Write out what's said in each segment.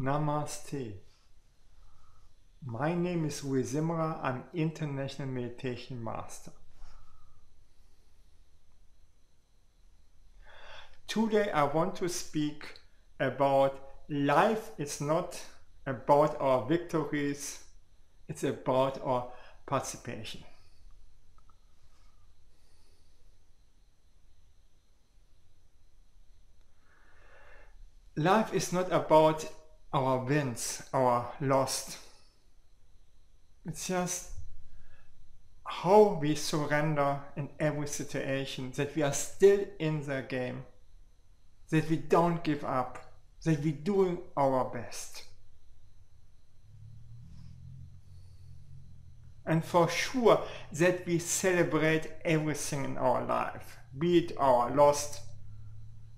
Namaste. My name is Rudi Zimmerer. I'm International Meditation Master. Today I want to speak about life. It's not about our victories, it's about our participation. Life is not about our wins, our loss. It's just how we surrender in every situation, that we are still in the game, that we don't give up, that we do our best. And for sure that we celebrate everything in our life, be it our loss,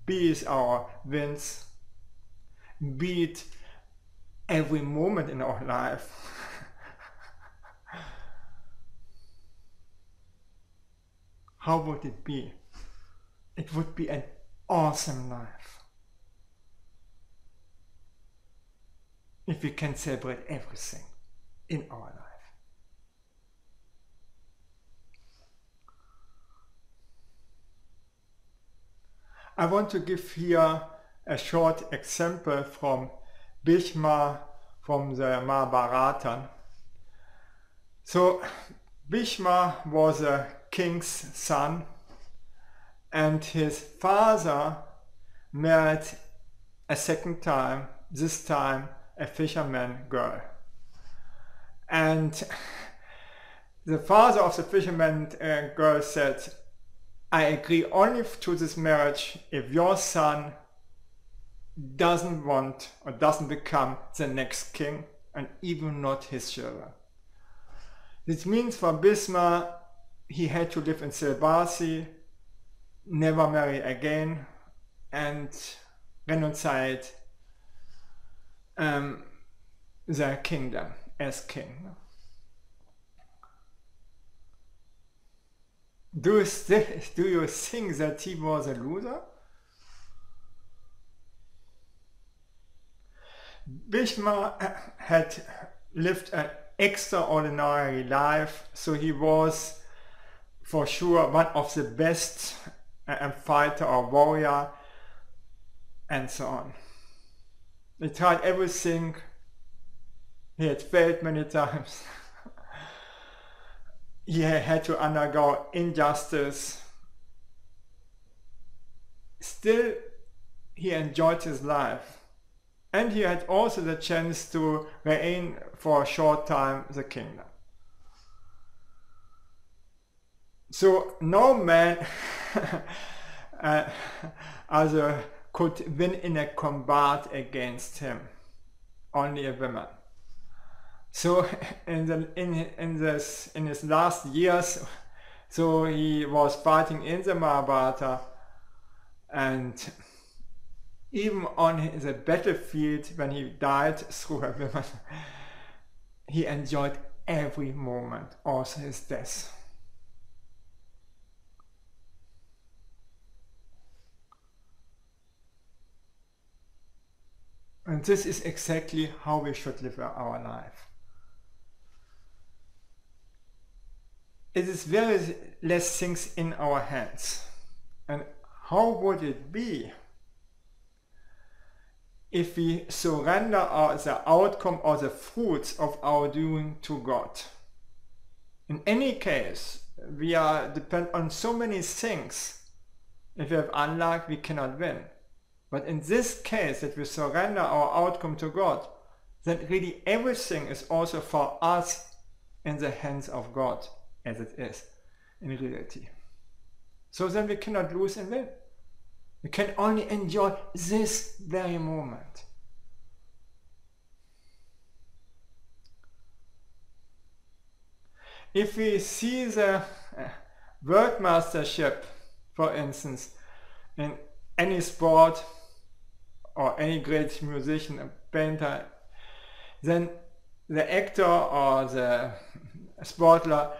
be it our wins, be it every moment in our life. How would it be? It would be an awesome life if we can celebrate everything in our life. I want to give here a short example from Bhishma, from the Mahabharata. So Bhishma was a king's son, and his father married a second time, this time a fisherman girl. And the father of the fisherman girl said, I agree only to this marriage if your son doesn't want or doesn't become the next king, and even not his children. This means for Bhishma, he had to live in celibacy, never marry again, and renounce the kingdom as king. Do you think that he was a loser? Bhishma had lived an extraordinary life, so he was for sure one of the best fighter or warrior and so on. He tried everything, he had failed many times, he had to undergo injustice, still he enjoyed his life. And he had also the chance to reign for a short time the kingdom. So no man other could win in a combat against him, only a woman. So in his last years, so he was fighting in the Mahabharata, and even on the battlefield, when he died through a woman, he enjoyed every moment, also his death. And this is exactly how we should live our life. It is very less things in our hands. And how would it be if we surrender the outcome or the fruits of our doing to God? In any case, we are dependent on so many things. If we have unluck, we cannot win. But in this case, that we surrender our outcome to God, then really everything is also for us in the hands of God, as it is in reality. So then we cannot lose and win. We can only enjoy this very moment. If we see the world mastership, for instance, in any sport or any great musician, a painter, then the actor or the sportler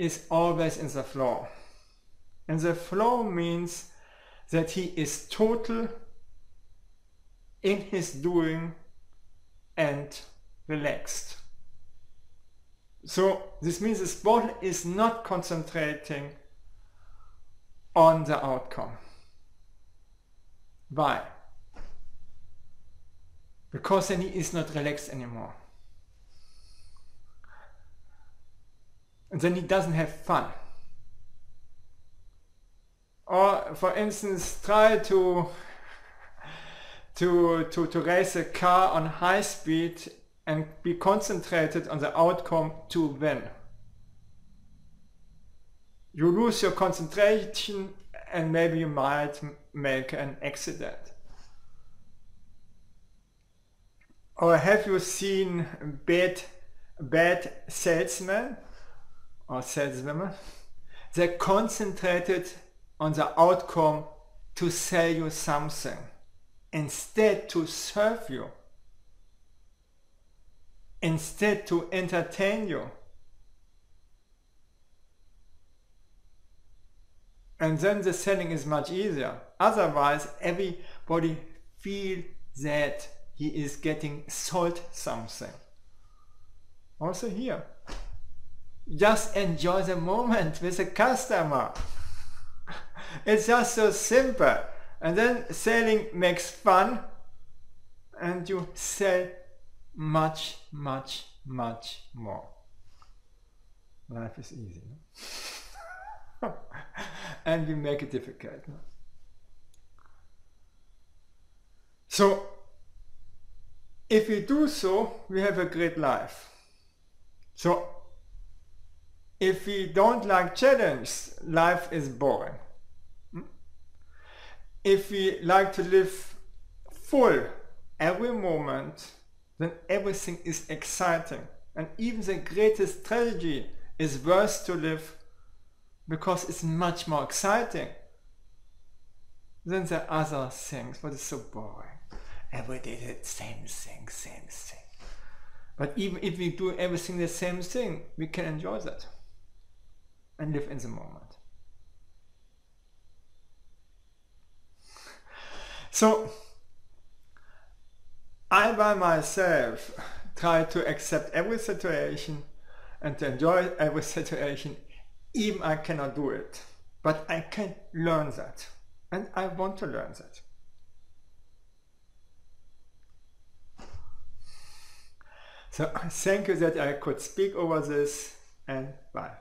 is always in the flow. And the flow means that he is total in his doing and relaxed. So this means this bottle is not concentrating on the outcome. Why? Because then he is not relaxed anymore. And then he doesn't have fun. Or for instance, try to race a car on high speed and be concentrated on the outcome to win. You lose your concentration and maybe you might make an accident. Or have you seen bad salesmen or saleswomen? They're concentrated on the outcome to sell you something instead to serve you, instead to entertain you. And then the selling is much easier. Otherwise everybody feels that he is getting sold something. Also here, just enjoy the moment with the customer. It's just so simple. And then selling makes fun and you sell much, much, much more. Life is easy, no? And you make it difficult, no? So if we do so, we have a great life. So if we don't like challenge, life is boring. If we like to live full every moment, then everything is exciting, and even the greatest tragedy is worth to live because it's much more exciting than the other things. What is so boring? Every day the same thing. But even if we do everything the same thing, we can enjoy that and live in the moment. So I by myself try to accept every situation and to enjoy every situation. Even I cannot do it, but I can learn that, and I want to learn that. So thank you that I could speak over this, and bye.